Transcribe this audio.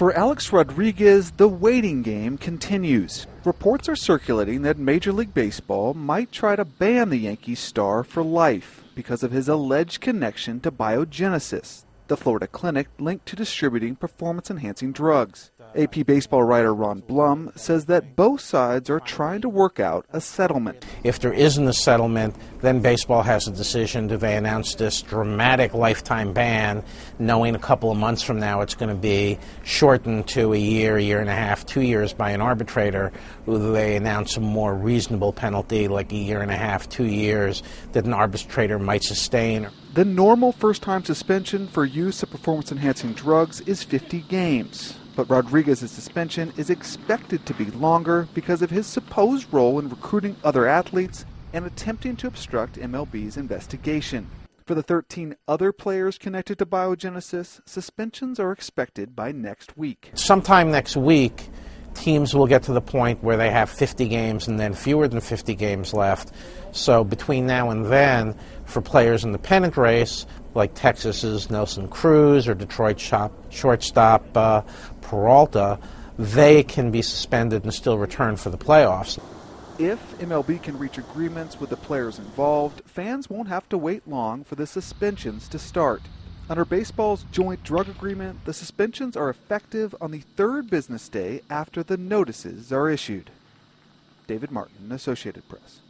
For Alex Rodriguez, the waiting game continues. Reports are circulating that Major League Baseball might try to ban the Yankees star for life because of his alleged connection to Biogenesis, the Florida clinic linked to distributing performance-enhancing drugs. AP baseball writer Ron Blum says that both sides are trying to work out a settlement. If there isn't a settlement, then baseball has a decision. Do they announce this dramatic lifetime ban, knowing a couple of months from now it's going to be shortened to a year, year and a half, 2 years by an arbitrator? Or do they announce a more reasonable penalty, like a year and a half, 2 years, that an arbitrator might sustain? The normal first-time suspension for use of performance-enhancing drugs is 50 games. But Rodriguez's suspension is expected to be longer because of his supposed role in recruiting other athletes and attempting to obstruct MLB's investigation. For the 13 other players connected to Biogenesis, suspensions are expected by next week. Sometime next week, teams will get to the point where they have 50 games and then fewer than 50 games left. So between now and then, for players in the pennant race, like Texas's Nelson Cruz or Detroit shortstop Peralta, they can be suspended and still return for the playoffs. If MLB can reach agreements with the players involved, fans won't have to wait long for the suspensions to start. Under baseball's joint drug agreement, the suspensions are effective on the third business day after the notices are issued. David Martin, Associated Press.